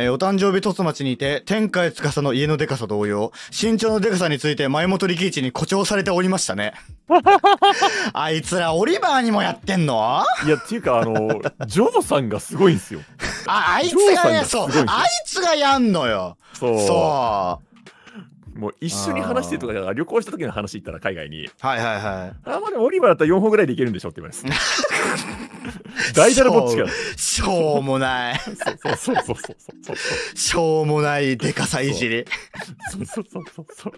お誕生日とつまちにて、天海司の家のデカさ同様、身長のデカさについて前本力一に誇張されておりましたね。あいつらオリバーにもやってんの？いや、っていうか、ジョーさんがすごいんすよ。あいつがね、そう、あいつがやんのよ。そう。もう一緒に話してるとか、旅行した時の話行ったら海外に。はいはいはい。あ、まあでもオリバーだったら4本ぐらいでいけるんでしょって言われます。大体のぼっちが。しょうもない。そうそうそうそう。しょうもないでかさいじり。そうそうそうそう。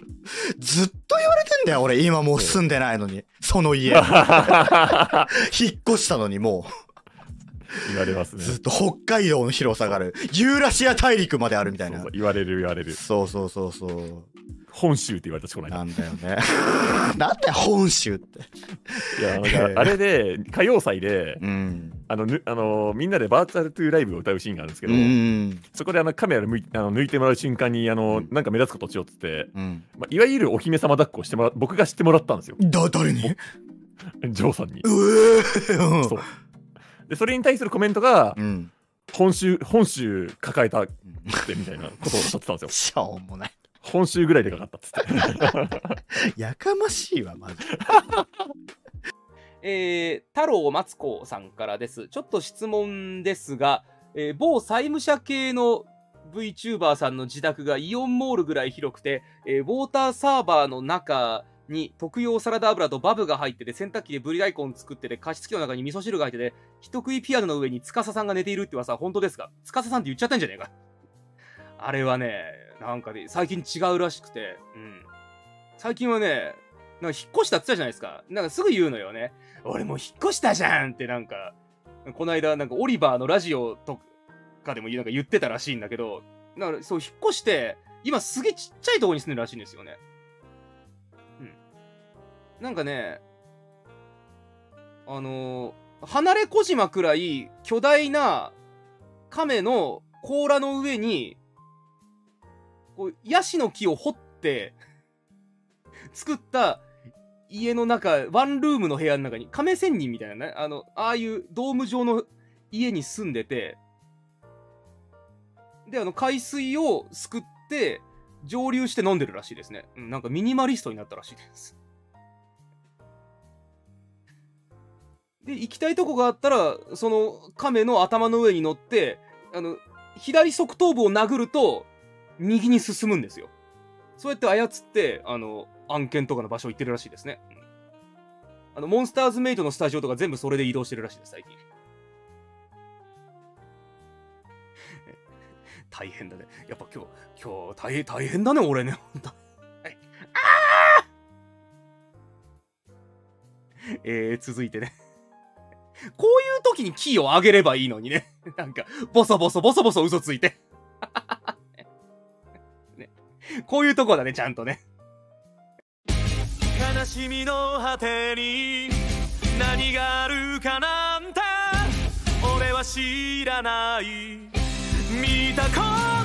ずっと言われてんだよ、俺。今もう住んでないのに。その家。引っ越したのにもう。言われますね。ずっと北海道の広さがある、ユーラシア大陸まであるみたいな。そうそう、言われる言われる。そうそうそうそう。本州って言われたしこないなんだよね。なんだよ本州って。いや、なんかあれで歌謡祭で、みんなでバーチャルトゥーライブを歌うシーンがあるんですけど、そこでカメラ抜いてもらう瞬間になんか目立つことしようっつって、いわゆるお姫様抱っこをしてもらう。僕が知ってもらったんですよ。誰に？ジョーさんに。そう。でそれに対するコメントが、本州抱えたってみたいなことをおっしゃってたんですよ。しょうもない。本州ぐらいでかかったっつって。やかましいわ、マジで。太郎松子さんからです。ちょっと質問ですが、某債務者系の VTuber さんの自宅がイオンモールぐらい広くて、ウォーターサーバーの中に特用サラダ油とバブが入ってて、洗濯機でブリ大根作ってて、加湿器の中に味噌汁が入ってて、人食いピアノの上に司さんが寝ているって噂は本当ですか？司さんって言っちゃったんじゃねえか。あれはね、なんかね、最近違うらしくて、最近はね、なんか引っ越したって言ったじゃないですか。なんかすぐ言うのよね。俺もう引っ越したじゃんって、なんか、この間、なんかオリバーのラジオとかでもなんか言ってたらしいんだけど、だからそう、引っ越して、今すげえちっちゃいところに住んでるらしいんですよね。なんかね、離れ小島くらい巨大な亀の甲羅の上に、こう、ヤシの木を掘って作った家の中、ワンルームの部屋の中に、亀仙人みたいなね、ああいうドーム状の家に住んでて、で、海水をすくって、蒸留して飲んでるらしいですね。なんかミニマリストになったらしいです。で、行きたいとこがあったら、その亀の頭の上に乗って、左側頭部を殴ると、右に進むんですよ。そうやって操って、案件とかの場所行ってるらしいですね。モンスターズメイトのスタジオとか全部それで移動してるらしいです、最近。大変だね。やっぱ今日大変だね、俺ね、ほんと。続いてね。こういう時にキーを上げればいいのにね。なんか、ボソボソ嘘ついて。ね、こういうとこだね、ちゃんとね。悲しみの果てに何があるかなんて俺は知らない。見たこと